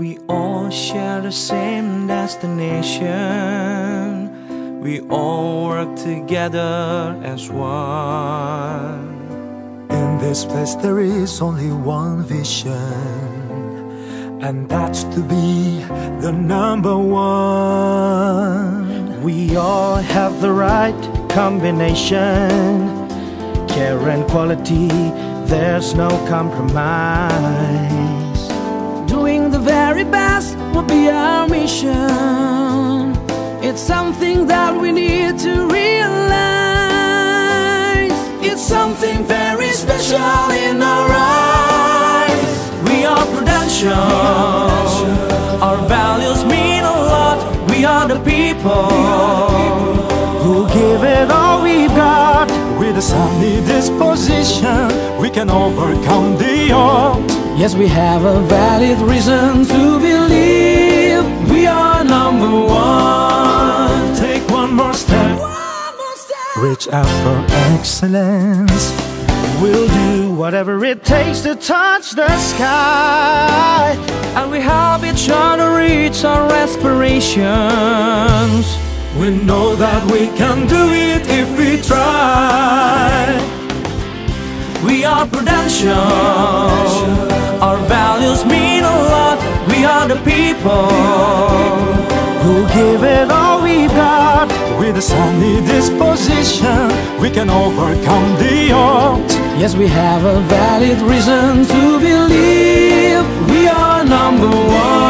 We all share the same destination. We all work together as one. In this place there is only one vision, and that's to be the number one. We all have the right combination, care and quality, there's no compromise. Doing the very best will be our mission. It's something that we need to realize. It's something very special in our eyes. We are Prudential. Our values mean a lot. We are the people who give it all we've got. With a sunny disposition, we can overcome the odds. Yes, we have a valid reason to believe we are number one. Take one more step, reach out for excellence. We'll do whatever it takes to touch the sky, and we help each other reach our aspirations. We know that we can do it if we try. We are Prudential. Our values mean a lot. We are the people who give it all we've got. With a sunny disposition, we can overcome the odds. Yes, we have a valid reason to believe we are number one.